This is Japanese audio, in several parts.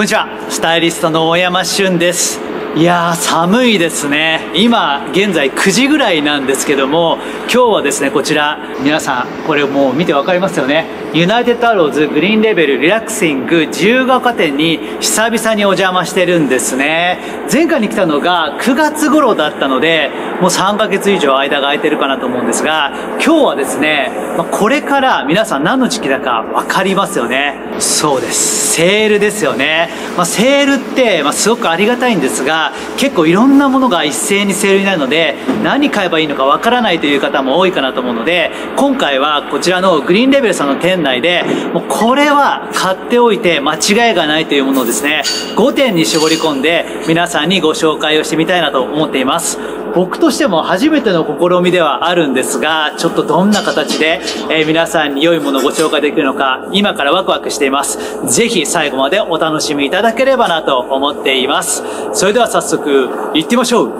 こんにちは、スタイリストの大山俊です。いやー、寒いですね。今現在9時ぐらいなんですけども、今日はですね、こちら皆さんこれもう見て分かりますよね。ユナイテッドアローズグリーンレベルリラクシング自由が丘店に久々にお邪魔してるんですね。前回に来たのが9月頃だったので、もう3ヶ月以上間が空いてるかなと思うんですが、今日はですね、これから皆さん何の時期だか分かりますよね。そうです、セールですよね。セールってすごくありがたいんですが、結構いろんなものが一斉にセールになるので、何買えばいいのかわからないという方も多いかなと思うので、今回はこちらのグリーンレベルさんの店内でもうこれは買っておいて間違いがないというものをですね、5点に絞り込んで皆さんにご紹介をしてみたいなと思っています。僕としても初めての試みではあるんですが、ちょっとどんな形で皆さんに良いものをご紹介できるのか、今からワクワクしています。ぜひ最後までお楽しみいただければなと思っています。それでは早速行ってみましょう。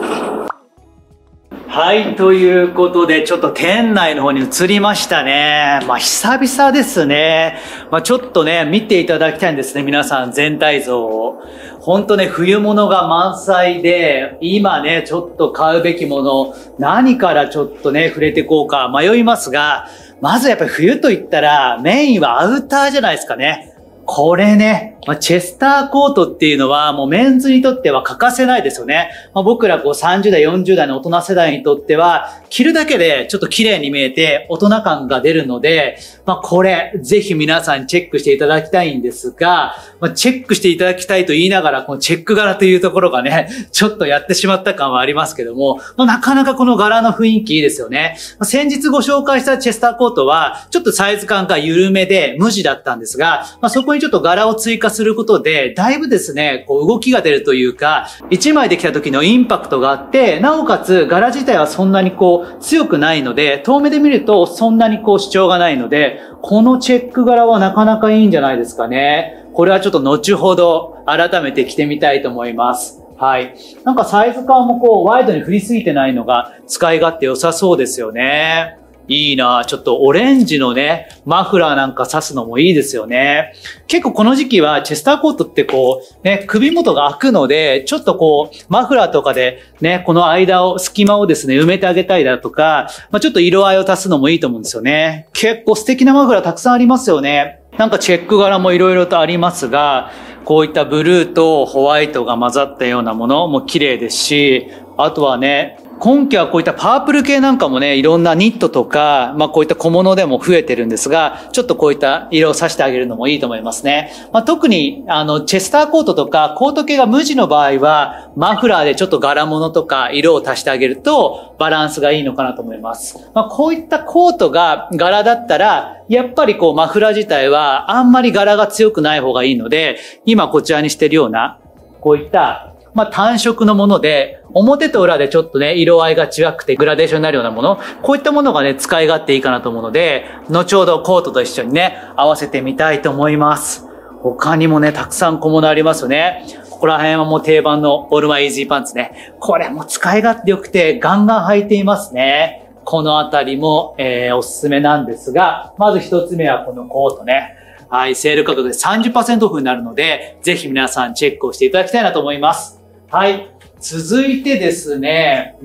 はい、ということでちょっと店内の方に移りましたね。久々ですね。ちょっとね、見ていただきたいんですね、皆さん全体像を。ほんとね、冬物が満載で、今ねちょっと買うべきもの、何からちょっとね触れていこうか迷いますが、まずやっぱり冬といったらメインはアウターじゃないですかね。これね、チェスターコートっていうのはもうメンズにとっては欠かせないですよね。僕らこう30代、40代の大人世代にとっては、着るだけでちょっと綺麗に見えて大人感が出るので、これぜひ皆さんチェックしていただきたいんですが、チェックしていただきたいと言いながら、このチェック柄というところがね、ちょっとやってしまった感はありますけども、なかなかこの柄の雰囲気いいですよね。先日ご紹介したチェスターコートは、ちょっとサイズ感が緩めで無地だったんですが、そこにちょっと柄を追加することで、だいぶですね、こう動きが出るというか、1枚できた時のインパクトがあって、なおかつ柄自体はそんなにこう強くないので、遠目で見るとそんなにこう主張がないので、このチェック柄はなかなかいいんじゃないですかね。これはちょっと後ほど改めて着てみたいと思います。はい。なんかサイズ感もこうワイドに振りすぎてないのが使い勝手良さそうですよね。いいなぁ。ちょっとオレンジのね、マフラーなんか刺すのもいいですよね。結構この時期はチェスターコートってこう、ね、首元が開くので、ちょっとこう、マフラーとかでね、この間を、隙間をですね、埋めてあげたりだとか、ちょっと色合いを足すのもいいと思うんですよね。結構素敵なマフラーたくさんありますよね。なんかチェック柄も色々とありますが、こういったブルーとホワイトが混ざったようなものも綺麗ですし、あとはね、今季はこういったパープル系なんかもね、いろんなニットとか、こういった小物でも増えてるんですが、ちょっとこういった色を差してあげるのもいいと思いますね。特に、チェスターコートとか、コート系が無地の場合は、マフラーでちょっと柄物とか色を足してあげると、バランスがいいのかなと思います。こういったコートが柄だったら、やっぱりこうマフラー自体は、あんまり柄が強くない方がいいので、今こちらにしてるような、こういった、単色のもので、表と裏でちょっとね、色合いが違くてグラデーションになるようなもの、こういったものがね、使い勝手いいかなと思うので、後ほどコートと一緒にね、合わせてみたいと思います。他にもね、たくさん小物ありますよね。ここら辺はもう定番のオールマイイージーパンツね。これも使い勝手良くて、ガンガン履いていますね。このあたりも、おすすめなんですが、まず一つ目はこのコートね。はい、セール価格で 30% オフになるので、ぜひ皆さんチェックをしていただきたいなと思います。はい。続いてですね、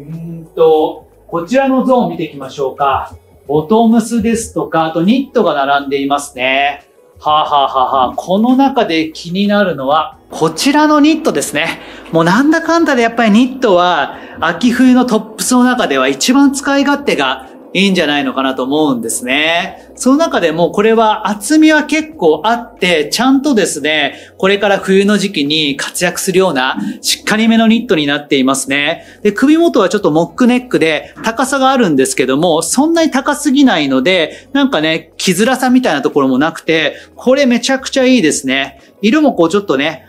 こちらのゾーン見ていきましょうか。ボトムスですとか、あとニットが並んでいますね。この中で気になるのは、こちらのニットですね。もうなんだかんだでやっぱりニットは、秋冬のトップスの中では一番使い勝手がいいんじゃないのかなと思うんですね。その中でもこれは厚みは結構あって、ちゃんとですね、これから冬の時期に活躍するようなしっかりめのニットになっていますね。で、首元はちょっとモックネックで高さがあるんですけども、そんなに高すぎないので、なんかね、着づらさみたいなところもなくて、これめちゃくちゃいいですね。色もこうちょっとね、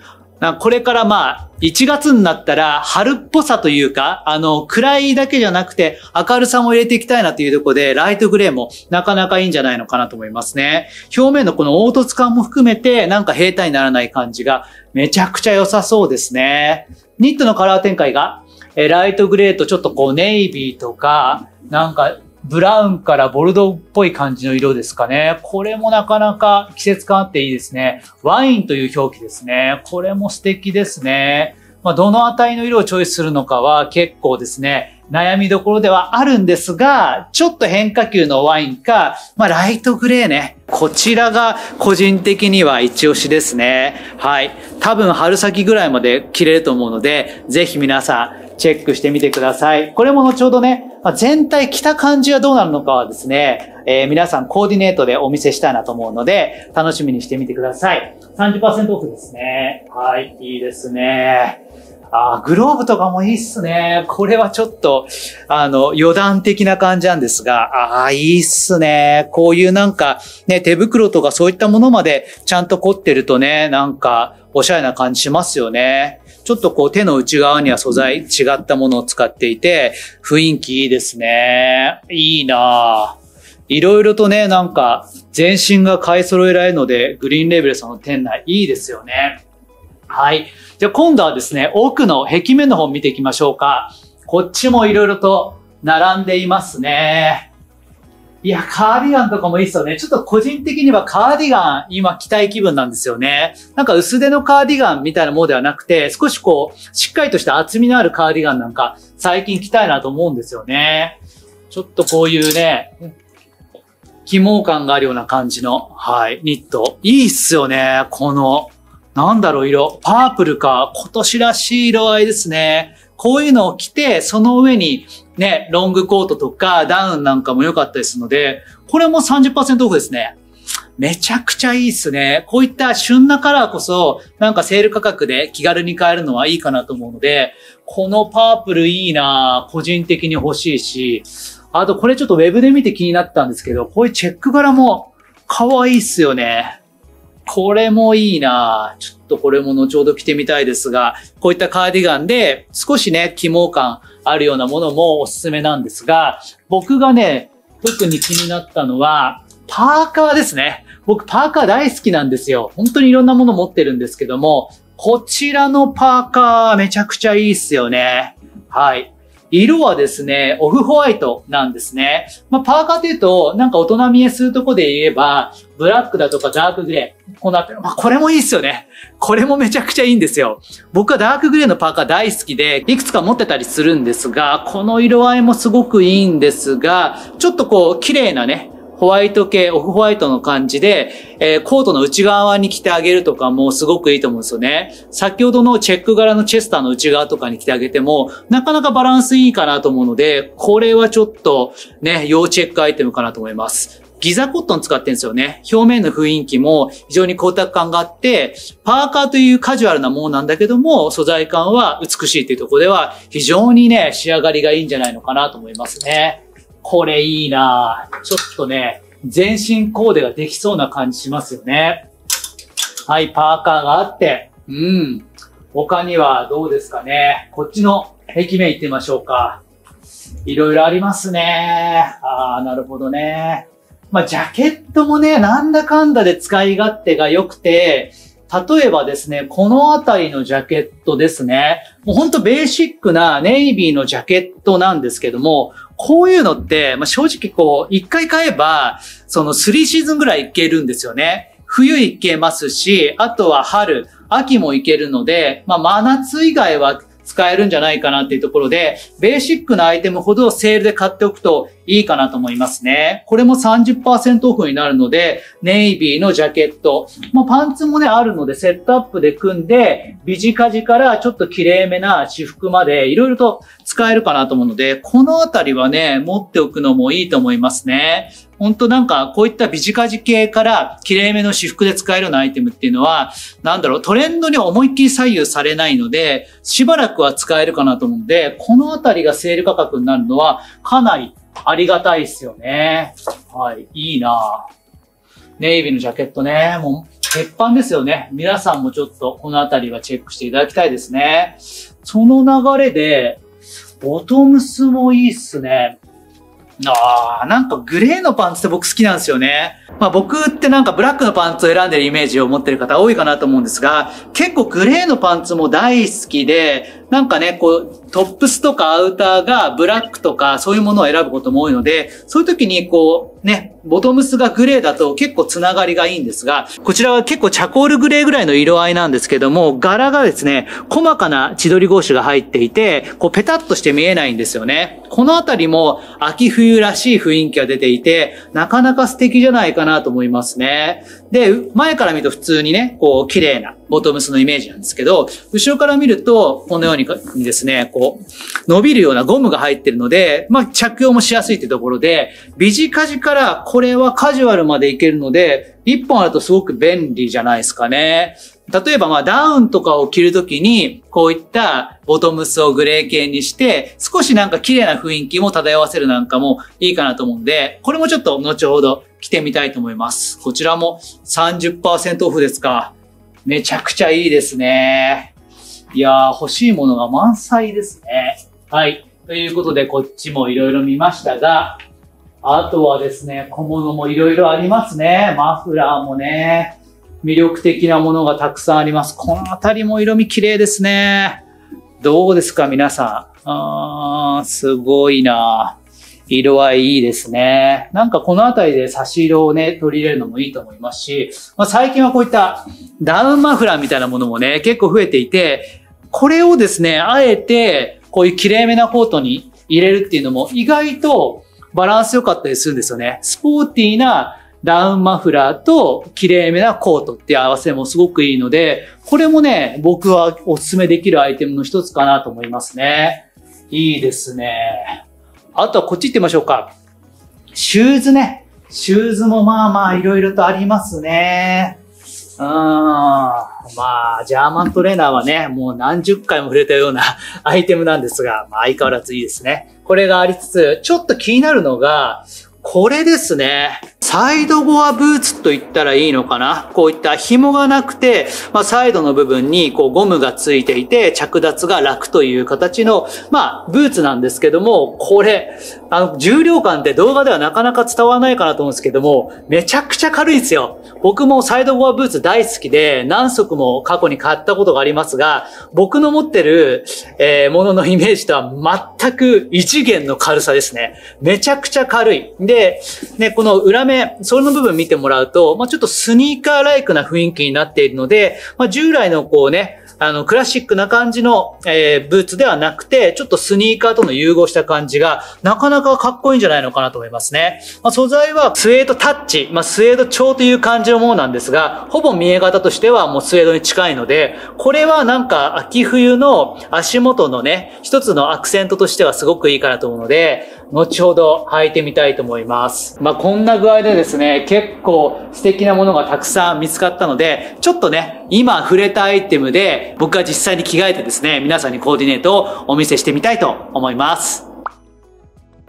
これから1月になったら春っぽさというか、暗いだけじゃなくて明るさも入れていきたいなというところで、ライトグレーもなかなかいいんじゃないのかなと思いますね。表面のこの凹凸感も含めて、なんか平坦にならない感じがめちゃくちゃ良さそうですね。ニットのカラー展開が、ライトグレーとちょっとこうネイビーとか、なんかブラウンからボルドーっぽい感じの色ですかね。これもなかなか季節感あっていいですね。ワインという表記ですね。これも素敵ですね。まあ、どの値の色をチョイスするのかは結構ですね、悩みどころではあるんですが、ちょっと変化球のワインか、まあ、ライトグレーね。こちらが個人的には一押しですね。はい。多分春先ぐらいまで着れると思うので、ぜひ皆さんチェックしてみてください。これも後ほどね、まあ、全体着た感じはどうなるのかはですね、皆さんコーディネートでお見せしたいなと思うので、楽しみにしてみてください。30% オフですね。はい、いいですね。あ、グローブとかもいいっすね。これはちょっと、余談的な感じなんですが、あ、いいっすね。こういうなんか、ね、手袋とかそういったものまでちゃんと凝ってるとね、なんか、おしゃれな感じしますよね。ちょっとこう手の内側には素材、違ったものを使っていて、雰囲気いいですね。いいなぁ。いろいろとね、なんか、全身が買い揃えられるので、グリーンレーベルさんの店内、いいですよね。はい。じゃあ今度はですね、奥の壁面の方見ていきましょうか。こっちもいろいろと並んでいますね。いや、カーディガンとかもいいですよね。ちょっと個人的にはカーディガン、今着たい気分なんですよね。なんか薄手のカーディガンみたいなものではなくて、少しこう、しっかりとした厚みのあるカーディガンなんか、最近着たいなと思うんですよね。ちょっとこういうね、起毛感があるような感じの、はい、ニット。いいっすよね。この、なんだろう、色。パープルか。今年らしい色合いですね。こういうのを着て、その上に、ね、ロングコートとか、ダウンなんかも良かったりするので、これも 30% オフですね。めちゃくちゃいいっすね。こういった旬なカラーこそ、なんかセール価格で気軽に買えるのはいいかなと思うので、このパープルいいなぁ。個人的に欲しいし、あとこれちょっとウェブで見て気になったんですけど、こういうチェック柄も可愛いっすよね。これもいいなぁ。ちょっとこれも後ほど着てみたいですが、こういったカーディガンで少しね、起毛感あるようなものもおすすめなんですが、僕がね、特に気になったのは、パーカーですね。僕パーカー大好きなんですよ。本当にいろんなもの持ってるんですけども、こちらのパーカーめちゃくちゃいいっすよね。はい。色はですね、オフホワイトなんですね。まあ、パーカーというと、なんか大人見えするとこで言えば、ブラックだとかダークグレー。この辺り、まあ、これもいいっすよね。これもめちゃくちゃいいんですよ。僕はダークグレーのパーカー大好きで、いくつか持ってたりするんですが、この色合いもすごくいいんですが、ちょっとこう、綺麗なね、ホワイト系、オフホワイトの感じで、コートの内側に着てあげるとかもすごくいいと思うんですよね。先ほどのチェック柄のチェスターの内側とかに着てあげても、なかなかバランスいいかなと思うので、これはちょっとね、要チェックアイテムかなと思います。ギザコットン使ってるんですよね。表面の雰囲気も非常に光沢感があって、パーカーというカジュアルなものなんだけども、素材感は美しいというところでは、非常にね、仕上がりがいいんじゃないのかなと思いますね。これいいなぁ。ちょっとね、全身コーデができそうな感じしますよね。はい、パーカーがあって。うん。他にはどうですかね。こっちの壁面行ってみましょうか。いろいろありますね。ああ、なるほどね。まあ、ジャケットもね、なんだかんだで使い勝手が良くて、例えばですね、このあたりのジャケットですね。もうほんとベーシックなネイビーのジャケットなんですけども、こういうのって、まあ、正直こう、一回買えば、その3シーズンぐらいいけるんですよね。冬いけますし、あとは春、秋もいけるので、まあ、真夏以外は使えるんじゃないかなっていうところで、ベーシックなアイテムほどセールで買っておくといいかなと思いますね。これも 30% オフになるので、ネイビーのジャケット。まあ、パンツもね、あるので、セットアップで組んで、ビジカジからちょっと綺麗めな私服まで、いろいろと使えるかなと思うので、このあたりはね、持っておくのもいいと思いますね。ほんとなんか、こういったビジカジ系から、綺麗めの私服で使えるようなアイテムっていうのは、なんだろう、トレンドに思いっきり左右されないので、しばらくは使えるかなと思うので、このあたりがセール価格になるのは、かなりありがたいですよね。はい、いいなぁ。ネイビーのジャケットね、もう、鉄板ですよね。皆さんもちょっと、このあたりはチェックしていただきたいですね。その流れで、ボトムスもいいっすね。ああ、なんかグレーのパンツって僕好きなんですよね。まあ僕ってなんかブラックのパンツを選んでるイメージを持ってる方多いかなと思うんですが、結構グレーのパンツも大好きで、なんかね、こう、トップスとかアウターがブラックとかそういうものを選ぶことも多いので、そういう時にこう、ね、ボトムスがグレーだと結構つながりがいいんですが、こちらは結構チャコールグレーぐらいの色合いなんですけども、柄がですね、細かな千鳥格子が入っていて、こうペタッとして見えないんですよね。このあたりも秋冬らしい雰囲気が出ていて、なかなか素敵じゃないかなと思いますね。で、前から見ると普通にね、こう綺麗なボトムスのイメージなんですけど、後ろから見るとこのようにですね、こう伸びるようなゴムが入ってるので、まあ着用もしやすいってところで、ビジカジからこれはカジュアルまでいけるので、一本あるとすごく便利じゃないですかね。例えばまあダウンとかを着るときに、こういったボトムスをグレー系にして、少しなんか綺麗な雰囲気も漂わせるなんかもいいかなと思うんで、これもちょっと後ほど着てみたいと思います。こちらも 30% オフですか。めちゃくちゃいいですね。いやー、欲しいものが満載ですね。はい。ということでこっちも色々見ましたが、あとはですね、小物も色々ありますね。マフラーもね。魅力的なものがたくさんあります。このあたりも色味綺麗ですね。どうですか皆さん。すごいな。色合いいいですね。なんかこのあたりで差し色をね、取り入れるのもいいと思いますし、まあ、最近はこういったダウンマフラーみたいなものもね、結構増えていて、これをですね、あえてこういう綺麗めなコートに入れるっていうのも意外とバランス良かったりするんですよね。スポーティーなダウンマフラーと綺麗めなコートっていう合わせもすごくいいので、これもね、僕はおすすめできるアイテムの一つかなと思いますね。いいですね。あとはこっち行ってみましょうか。シューズね。シューズもまあまあいろいろとありますね。まあ、ジャーマントレーナーはね、もう何十回も触れたようなアイテムなんですが、まあ相変わらずいいですね。これがありつつ、ちょっと気になるのが、これですね。サイドゴアブーツと言ったらいいのかな。こういった紐がなくて、まあ、サイドの部分にこうゴムがついていて、着脱が楽という形の、まあ、ブーツなんですけども、これ、重量感って動画ではなかなか伝わらないかなと思うんですけども、めちゃくちゃ軽いんですよ。僕もサイドゴアブーツ大好きで、何足も過去に買ったことがありますが、僕の持ってる、もののイメージとは全く異次元の軽さですね。めちゃくちゃ軽い。で、ね、この裏面、それの部分見てもらうと、まあ、ちょっとスニーカーライクな雰囲気になっているので、まあ、従来のこうね、クラシックな感じの、ブーツではなくて、ちょっとスニーカーとの融合した感じが、なかなかかっこいいんじゃないのかなと思いますね。まあ、素材はスウェードタッチ、まあ、スウェード調という感じのものなんですが、ほぼ見え方としてはもうスウェードに近いので、これはなんか秋冬の足元のね、一つのアクセントとしてはすごくいいかなと思うので、後ほど履いてみたいと思います。まあ、こんな具合でですね、結構素敵なものがたくさん見つかったので、ちょっとね、今触れたアイテムで、僕が実際に着替えてですね、皆さんにコーディネートをお見せしてみたいと思います。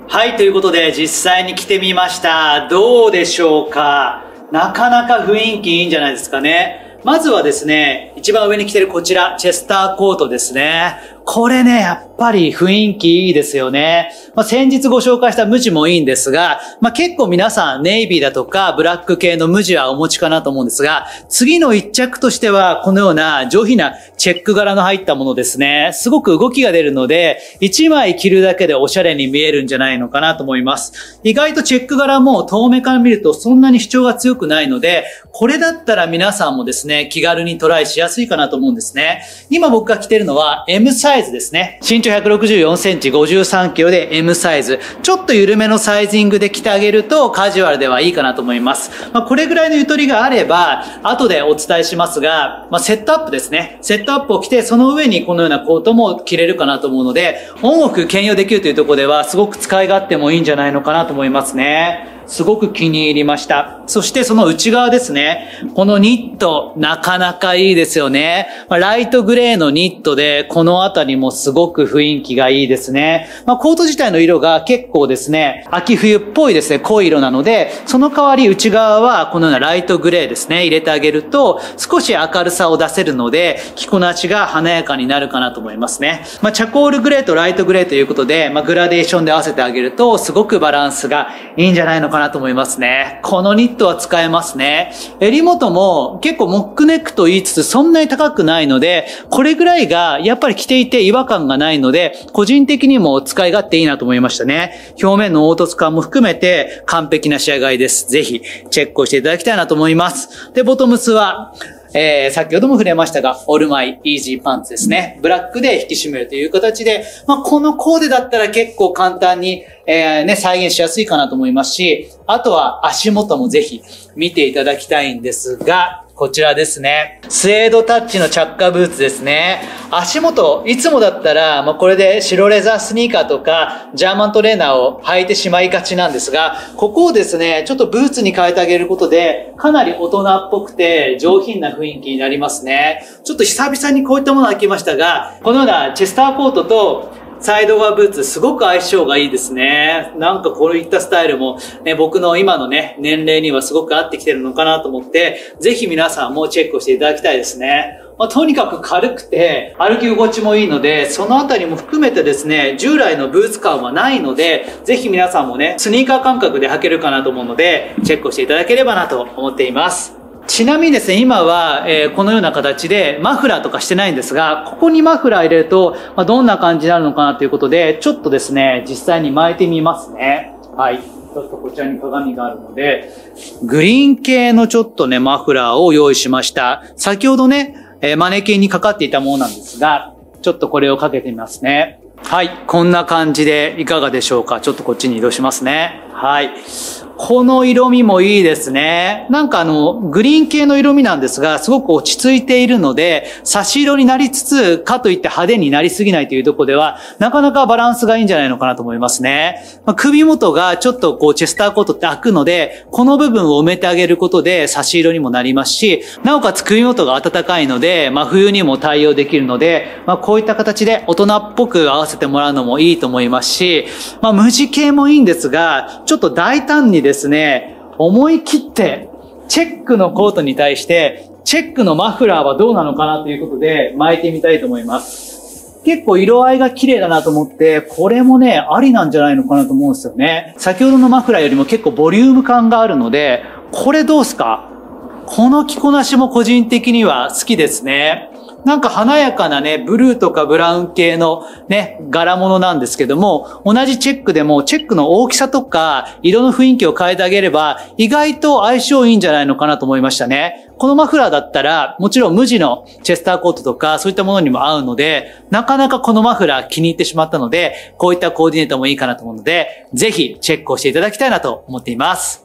はい、ということで実際に着てみました。どうでしょうか？なかなか雰囲気いいんじゃないですかね。まずはですね、一番上に着てるこちら、チェスターコートですね。これね、やっぱり雰囲気いいですよね。まあ、先日ご紹介した無地もいいんですが、まあ、結構皆さんネイビーだとかブラック系の無地はお持ちかなと思うんですが、次の一着としてはこのような上品なチェック柄の入ったものですね。すごく動きが出るので、1枚着るだけでおしゃれに見えるんじゃないのかなと思います。意外とチェック柄も遠目から見るとそんなに主張が強くないので、これだったら皆さんもですね、気軽にトライしやすいかなと思うんですね。今僕が着てるのは M サイズですね。身長164センチ53キロで M サイズ。ちょっと緩めのサイジングで着てあげるとカジュアルではいいかなと思います。まあ、これぐらいのゆとりがあれば、後でお伝えしますが、まあ、セットアップですね。セットアップを着て、その上にこのようなコートも着れるかなと思うので、オンオフ兼用できるというところでは、すごく使い勝手もいいんじゃないのかなと思いますね。すごく気に入りました。そしてその内側ですね。このニット、なかなかいいですよね。ライトグレーのニットで、このあたりもすごく雰囲気がいいですね。まあ、コート自体の色が結構ですね、秋冬っぽいですね、濃い色なので、その代わり内側はこのようなライトグレーですね、入れてあげると、少し明るさを出せるので、着こなしが華やかになるかなと思いますね。まあ、チャコールグレーとライトグレーということで、まあ、グラデーションで合わせてあげると、すごくバランスがいいんじゃないのかかなと思いますね。このニットは使えますね。襟元も結構モックネックと言いつつそんなに高くないので、これぐらいがやっぱり着ていて違和感がないので、個人的にも使い勝手いいなと思いましたね。表面の凹凸感も含めて完璧な仕上がりです。ぜひチェックをしていただきたいなと思います。で、ボトムスは、先ほども触れましたが、オールマイイージーパンツですね。ブラックで引き締めるという形で、このコーデだったら結構簡単に、再現しやすいかなと思いますし、あとは足元もぜひ見ていただきたいんですが、こちらですね。スエードタッチの着火ブーツですね。足元、いつもだったら、これで白レザースニーカーとか、ジャーマントレーナーを履いてしまいがちなんですが、ここをですね、ちょっとブーツに変えてあげることで、かなり大人っぽくて上品な雰囲気になりますね。ちょっと久々にこういったものを履きましたが、このようなチェスターコートと、サイド側ブーツ、すごく相性がいいですね。なんかこういったスタイルも、僕の今のね、年齢にはすごく合ってきてるのかなと思って、ぜひ皆さんもチェックをしていただきたいですね。とにかく軽くて、歩き心地もいいので、そのあたりも含めてですね、従来のブーツ感はないので、ぜひ皆さんもね、スニーカー感覚で履けるかなと思うので、チェックをしていただければなと思っています。ちなみにですね、今は、このような形でマフラーとかしてないんですが、ここにマフラー入れると、どんな感じになるのかなということで、ちょっとですね、実際に巻いてみますね。はい。ちょっとこちらに鏡があるので、グリーン系のちょっとね、マフラーを用意しました。先ほどね、マネキンにかかっていたものなんですが、ちょっとこれをかけてみますね。はい。こんな感じでいかがでしょうか。ちょっとこっちに移動しますね。はい。この色味もいいですね。なんかグリーン系の色味なんですが、すごく落ち着いているので、差し色になりつつ、かといって派手になりすぎないというところでは、なかなかバランスがいいんじゃないのかなと思いますね。首元がちょっとこう、チェスターコートって開くので、この部分を埋めてあげることで差し色にもなりますし、なおかつ首元が暖かいので、冬にも対応できるので、こういった形で大人っぽく合わせてもらうのもいいと思いますし、無地系もいいんですが、ちょっと大胆にですね、思い切ってチェックのコートに対してチェックのマフラーはどうなのかなということで巻いてみたいと思います。結構色合いが綺麗だなと思って、これもね、ありなんじゃないのかなと思うんですよね。先ほどのマフラーよりも結構ボリューム感があるので、これどうすか？この着こなしも個人的には好きですね。なんか華やかなね、ブルーとかブラウン系のね、柄物なんですけども、同じチェックでもチェックの大きさとか、色の雰囲気を変えてあげれば、意外と相性いいんじゃないのかなと思いましたね。このマフラーだったら、もちろん無地のチェスターコートとか、そういったものにも合うので、なかなかこのマフラー気に入ってしまったので、こういったコーディネートもいいかなと思うので、ぜひチェックをしていただきたいなと思っています。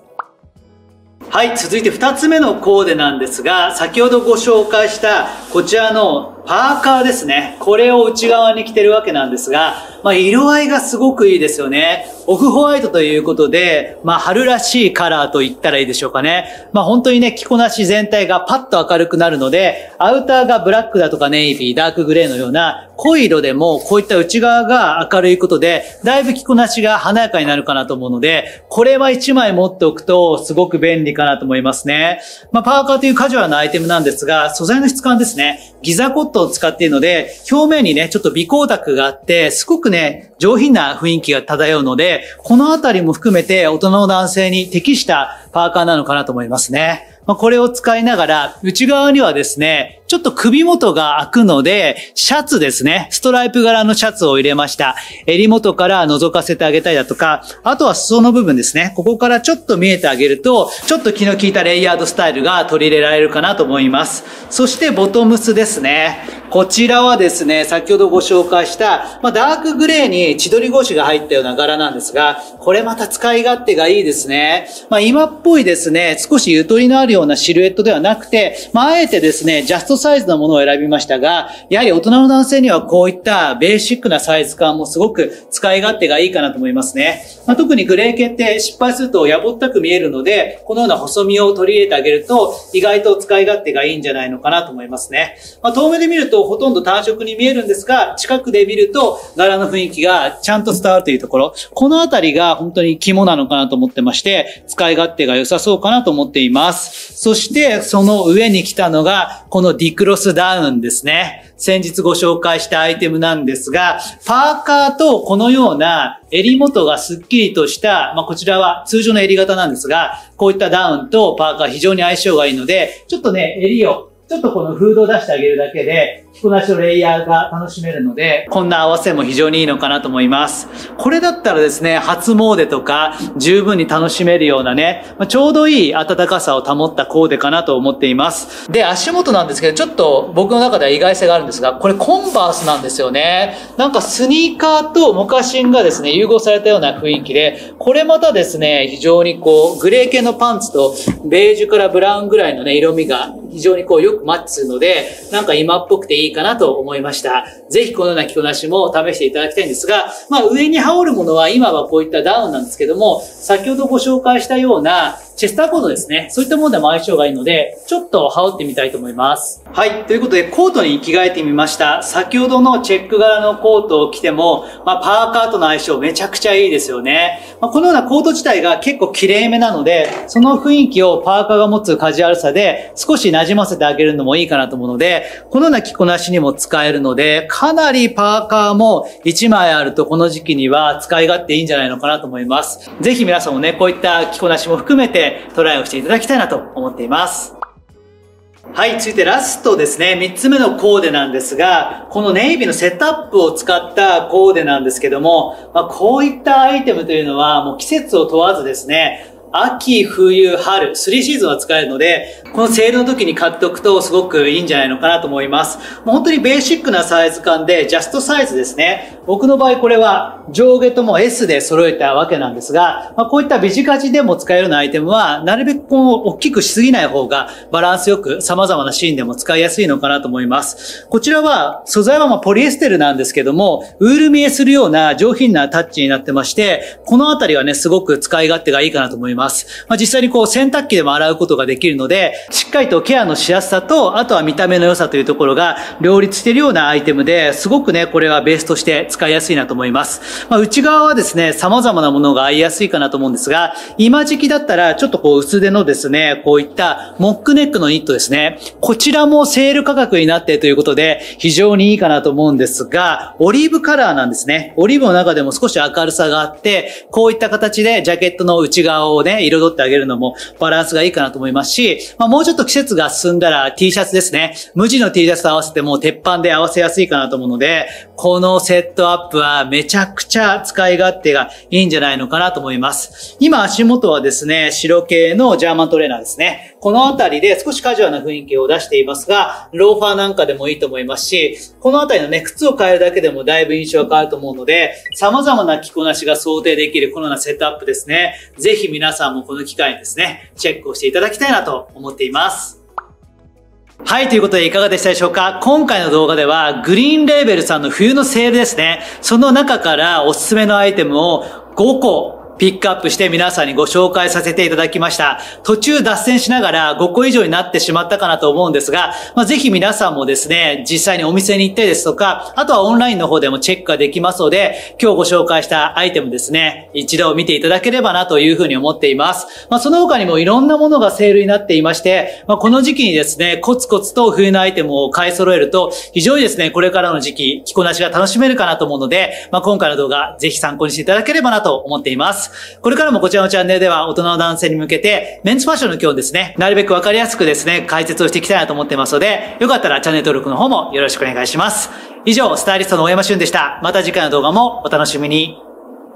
はい、続いて2つ目のコーデなんですが、先ほどご紹介したこちらのパーカーですね。これを内側に着てるわけなんですが、色合いがすごくいいですよね。オフホワイトということで、春らしいカラーと言ったらいいでしょうかね。本当にね、着こなし全体がパッと明るくなるので、アウターがブラックだとかネイビー、ダークグレーのような濃い色でも、こういった内側が明るいことで、だいぶ着こなしが華やかになるかなと思うので、これは1枚持っておくとすごく便利かなと思いますね。パーカーというカジュアルなアイテムなんですが、素材の質感ですね。ギザコットンを使っているので、表面にね、ちょっと微光沢があって、すごくね、上品な雰囲気が漂うので、このあたりも含めて大人の男性に適したパーカーなのかなと思いますね。これを使いながら、内側にはですね、ちょっと首元が開くので、シャツですね、ストライプ柄のシャツを入れました。襟元から覗かせてあげたりだとか、あとは裾の部分ですね、ここからちょっと見えてあげると、ちょっと気の利いたレイヤードスタイルが取り入れられるかなと思います。そしてボトムスですね。こちらはですね、先ほどご紹介した、ダークグレーに千鳥格子が入ったような柄なんですが、これまた使い勝手がいいですね。今っぽいですね、少しゆとりのあるようなシルエットではなくて、あえてですね、ジャストサイズのものを選びましたが、やはり大人の男性にはこういったベーシックなサイズ感もすごく使い勝手がいいかなと思いますね。特にグレー系って失敗するとやぼったく見えるので、このような細身を取り入れてあげると、意外と使い勝手がいいんじゃないのかなと思いますね。遠目で見ると、ほとんど単色に見えるんですが、近くで見ると柄の雰囲気がちゃんと伝わるというところ、このあたりが本当に肝なのかなと思ってまして、使い勝手が良さそうかなと思っています。そしてその上に来たのがこのディクロスダウンですね。先日ご紹介したアイテムなんですが、パーカーとこのような襟元がスッキリとした、こちらは通常の襟型なんですが、こういったダウンとパーカー非常に相性がいいので、ちょっとね、襟をちょっとこのフードを出してあげるだけで、着こなしのレイヤーが楽しめるので、こんな合わせも非常にいいのかなと思います。これだったらですね、初詣とか十分に楽しめるようなね、ちょうどいい暖かさを保ったコーデかなと思っています。で、足元なんですけど、ちょっと僕の中では意外性があるんですが、これコンバースなんですよね。なんかスニーカーとモカシンがですね、融合されたような雰囲気で、これまたですね、非常にこう、グレー系のパンツとベージュからブラウンぐらいのね、色味が非常にこう、よくマッチするので、なんか今っぽくていいかなと思いました。ぜひこのような着こなしも試していただきたいんですが、上に羽織るものは今はこういったダウンなんですけども、先ほどご紹介したようなチェスターコートですね。そういったものでも相性がいいので、ちょっと羽織ってみたいと思います。はい。ということで、コートに着替えてみました。先ほどのチェック柄のコートを着ても、パーカーとの相性めちゃくちゃいいですよね。このようなコート自体が結構綺麗めなので、その雰囲気をパーカーが持つカジュアルさで少し馴染ませてあげるのもいいかなと思うので、このような着こなしにも使えるので、かなりパーカーも1枚あるとこの時期には使い勝手いいんじゃないのかなと思います。ぜひ皆さんもね、こういった着こなしも含めてトライをしていただきたいなと思っています。はい、続いてラストですね、3つ目のコーデなんですが、このネイビーのセットアップを使ったコーデなんですけども、こういったアイテムというのはもう季節を問わずですね、秋、冬、春、3シーズンは使えるので、このセールの時に買っておくとすごくいいんじゃないのかなと思います。もう本当にベーシックなサイズ感で、ジャストサイズですね。僕の場合これは上下とも S で揃えたわけなんですが、こういった短地でも使えるようなアイテムは、なるべく大きくしすぎない方がバランスよく様々なシーンでも使いやすいのかなと思います。こちらは素材はポリエステルなんですけども、ウール見えするような上品なタッチになってまして、このあたりはね、すごく使い勝手がいいかなと思います。実際にこう洗濯機でも洗うことができるので、しっかりとケアのしやすさと、あとは見た目の良さというところが両立しているようなアイテムで、すごくね、これはベースとして使いやすいなと思います。内側はですね、様々なものが合いやすいかなと思うんですが、今時期だったらちょっとこう薄手のですね、こういったモックネックのニットですね。こちらもセール価格になっているということで、非常にいいかなと思うんですが、オリーブカラーなんですね。オリーブの中でも少し明るさがあって、こういった形でジャケットの内側をね、彩ってあげるのもバランスがいいかなと思いますし、もうちょっと季節が進んだら T シャツですね。無地の T シャツと合わせても鉄板で合わせやすいかなと思うので、このセットアップはめちゃくちゃ使い勝手がいいんじゃないのかなと思います。今足元はですね、白系のジャーマントレーナーですね。このあたりで少しカジュアルな雰囲気を出していますが、ローファーなんかでもいいと思いますし、このあたりのね、靴を変えるだけでもだいぶ印象が変わると思うので、様々な着こなしが想定できるこのようなセットアップですね。ぜひ皆さんもこの機会にですね、チェックをしていただきたいなと思っています。はい、ということでいかがでしたでしょうか？今回の動画では、グリーンレーベルさんの冬のセールですね。その中からおすすめのアイテムを5個、ピックアップして皆さんにご紹介させていただきました。途中脱線しながら5個以上になってしまったかなと思うんですが、ぜひ皆さんもですね、実際にお店に行ってですとか、あとはオンラインの方でもチェックができますので、今日ご紹介したアイテムですね、一度見ていただければなというふうに思っています。その他にもいろんなものがセールになっていまして、この時期にですね、コツコツと冬のアイテムを買い揃えると、非常にですね、これからの時期、着こなしが楽しめるかなと思うので、今回の動画、ぜひ参考にしていただければなと思っています。これからもこちらのチャンネルでは大人の男性に向けてメンズファッションの今日ですね、なるべくわかりやすくですね、解説をしていきたいなと思ってますので、よかったらチャンネル登録の方もよろしくお願いします。以上、スタイリストの大山俊でした。また次回の動画もお楽しみに。